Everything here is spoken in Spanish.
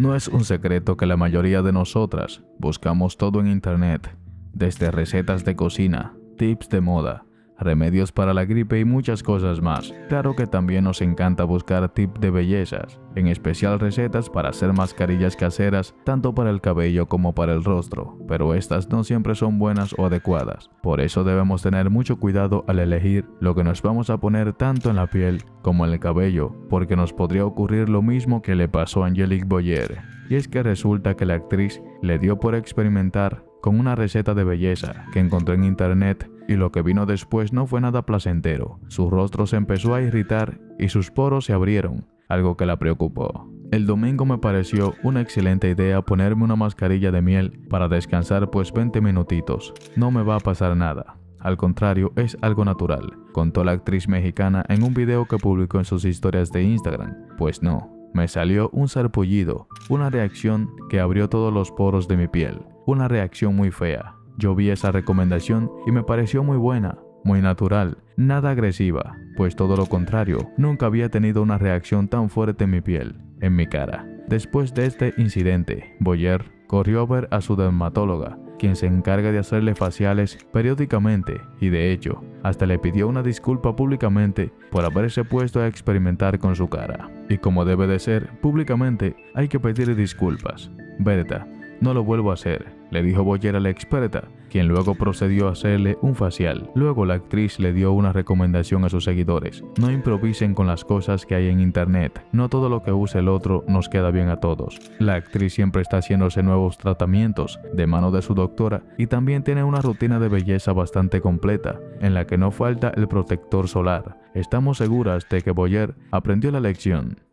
No es un secreto que la mayoría de nosotras buscamos todo en internet, desde recetas de cocina, tips de moda, remedios para la gripe y muchas cosas más. Claro que también nos encanta buscar tips de bellezas, en especial recetas para hacer mascarillas caseras tanto para el cabello como para el rostro, pero estas no siempre son buenas o adecuadas. Por eso debemos tener mucho cuidado al elegir lo que nos vamos a poner tanto en la piel como en el cabello, porque nos podría ocurrir lo mismo que le pasó a Angelique Boyer. Y es que resulta que la actriz le dio por experimentar con una receta de belleza que encontró en internet, y lo que vino después no fue nada placentero. Su rostro se empezó a irritar y sus poros se abrieron, algo que la preocupó. El domingo me pareció una excelente idea ponerme una mascarilla de miel para descansar, pues 20 minutitos. No me va a pasar nada. Al contrario, es algo natural, contó la actriz mexicana en un video que publicó en sus historias de Instagram. Pues no, me salió un sarpullido, una reacción que abrió todos los poros de mi piel. Una reacción muy fea. Yo vi esa recomendación y me pareció muy buena, muy natural, nada agresiva, pues todo lo contrario, nunca había tenido una reacción tan fuerte en mi piel, en mi cara. Después de este incidente, Boyer corrió a ver a su dermatóloga, quien se encarga de hacerle faciales periódicamente, y de hecho, hasta le pidió una disculpa públicamente por haberse puesto a experimentar con su cara. Y como debe de ser, públicamente hay que pedir disculpas. Berta, no lo vuelvo a hacer, le dijo Boyer a la experta, quien luego procedió a hacerle un facial. Luego la actriz le dio una recomendación a sus seguidores: no improvisen con las cosas que hay en internet, no todo lo que usa el otro nos queda bien a todos. La actriz siempre está haciéndose nuevos tratamientos de mano de su doctora y también tiene una rutina de belleza bastante completa, en la que no falta el protector solar. Estamos seguras de que Boyer aprendió la lección.